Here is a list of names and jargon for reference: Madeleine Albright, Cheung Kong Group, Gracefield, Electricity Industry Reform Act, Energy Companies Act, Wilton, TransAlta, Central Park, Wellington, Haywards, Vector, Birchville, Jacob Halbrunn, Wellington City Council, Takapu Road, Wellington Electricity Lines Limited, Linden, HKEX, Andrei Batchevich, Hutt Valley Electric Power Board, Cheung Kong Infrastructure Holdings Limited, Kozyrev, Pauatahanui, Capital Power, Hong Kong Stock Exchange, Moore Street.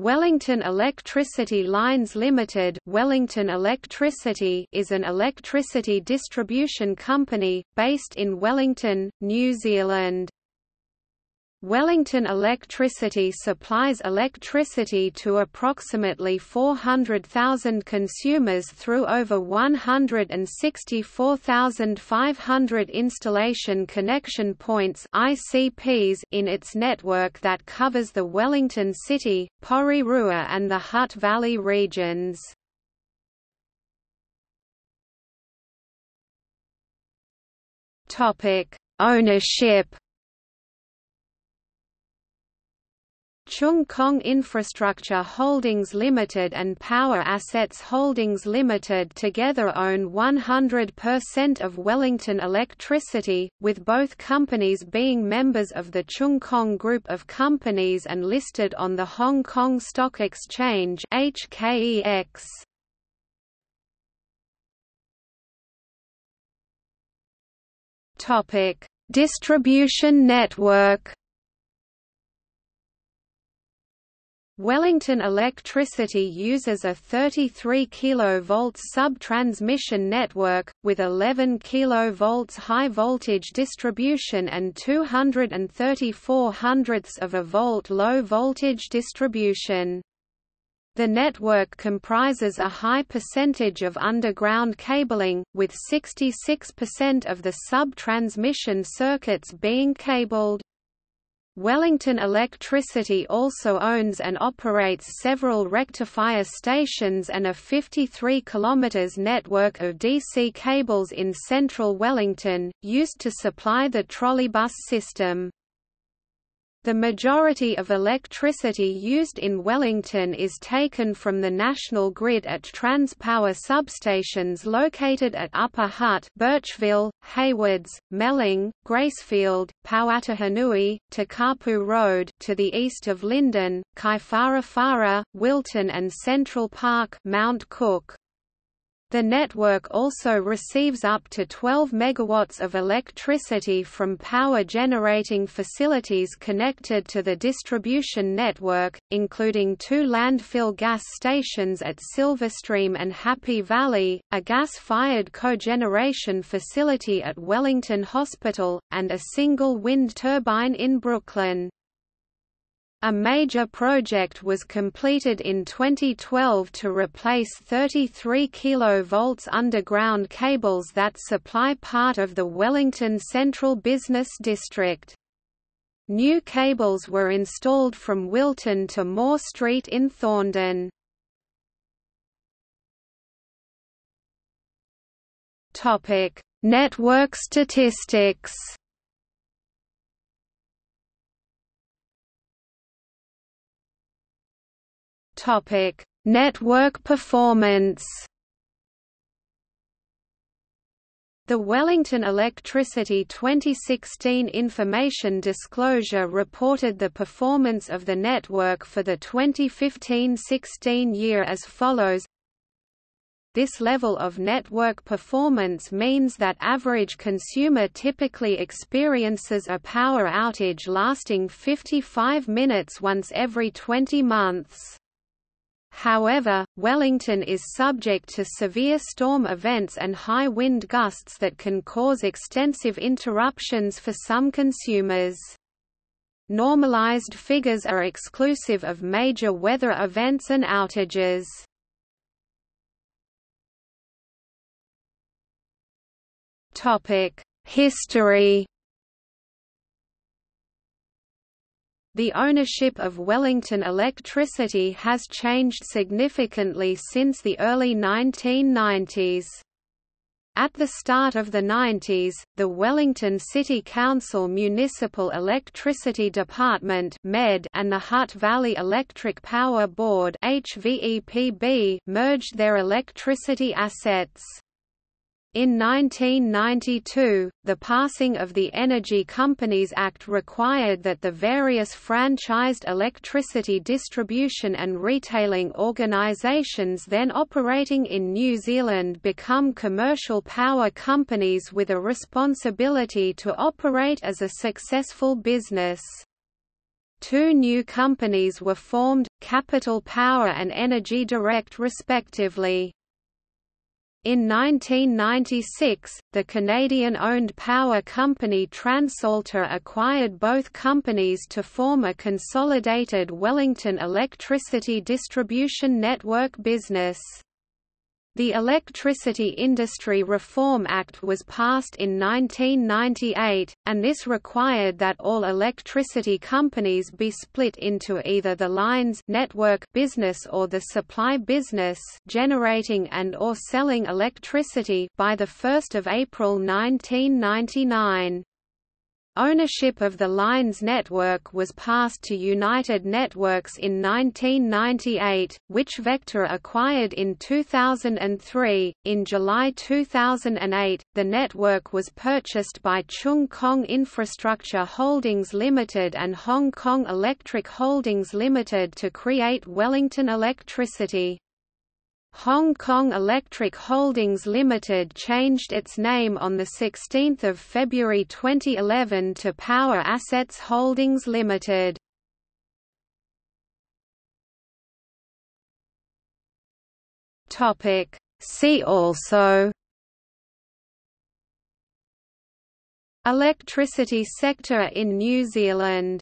Wellington Electricity Lines Limited (Wellington Electricity) is an electricity distribution company, based in Wellington, New Zealand. Wellington Electricity supplies electricity to approximately 400,000 consumers through over 164,500 installation connection points (ICPs) in its network that covers the Wellington City, Porirua and the Hutt Valley regions. Topic: Ownership. Cheung Kong Infrastructure Holdings Limited and Power Assets Holdings Limited together own 100% of Wellington Electricity, with both companies being members of the Cheung Kong Group of companies and listed on the Hong Kong Stock Exchange (HKEX). Topic: Distribution network. Wellington Electricity uses a 33 kV sub-transmission network, with 11 kV high-voltage distribution and 0.234 of a volt low-voltage distribution. The network comprises a high percentage of underground cabling, with 66% of the sub-transmission circuits being cabled. Wellington Electricity also owns and operates several rectifier stations and a 53 km network of DC cables in central Wellington, used to supply the trolleybus system. The majority of electricity used in Wellington is taken from the national grid at Transpower substations located at Upper Hutt, Birchville, Haywards, Melling, Gracefield, Pauatahanui, Takapu Road to the east of Linden, Kaifarafara, Wilton and Central Park, Mount Cook. The network also receives up to 12 megawatts of electricity from power generating facilities connected to the distribution network, including two landfill gas stations at Silverstream and Happy Valley, a gas-fired cogeneration facility at Wellington Hospital, and a single wind turbine in Brooklyn. A major project was completed in 2012 to replace 33 kV underground cables that supply part of the Wellington Central Business District. New cables were installed from Wilton to Moore Street in Thorndon. Topic: Network statistics. Topic: Network performance. The Wellington Electricity 2016 Information Disclosure reported the performance of the network for the 2015-16 year as follows. This level of network performance means that average consumer typically experiences a power outage lasting 55 minutes once every 20 months. However, Wellington is subject to severe storm events and high wind gusts that can cause extensive interruptions for some consumers. Normalized figures are exclusive of major weather events and outages. History. The ownership of Wellington Electricity has changed significantly since the early 1990s. At the start of the 90s, the Wellington City Council Municipal Electricity Department and the Hutt Valley Electric Power Board merged their electricity assets. In 1992, the passing of the Energy Companies Act required that the various franchised electricity distribution and retailing organisations then operating in New Zealand become commercial power companies with a responsibility to operate as a successful business. Two new companies were formed, Capital Power and Energy Direct respectively. In 1996, the Canadian-owned power company TransAlta acquired both companies to form a consolidated Wellington electricity distribution network business. The Electricity Industry Reform Act was passed in 1998, and this required that all electricity companies be split into either the lines network business or the supply business generating and or selling electricity by 1 April 1999. Ownership of the lines network was passed to United Networks in 1998, which Vector acquired in 2003. In July 2008, the network was purchased by Cheung Kong Infrastructure Holdings Limited and Hong Kong Electric Holdings Limited to create Wellington Electricity. Hong Kong Electric Holdings Limited changed its name on 16 February 2011 to Power Assets Holdings Limited. See also: Electricity sector in New Zealand.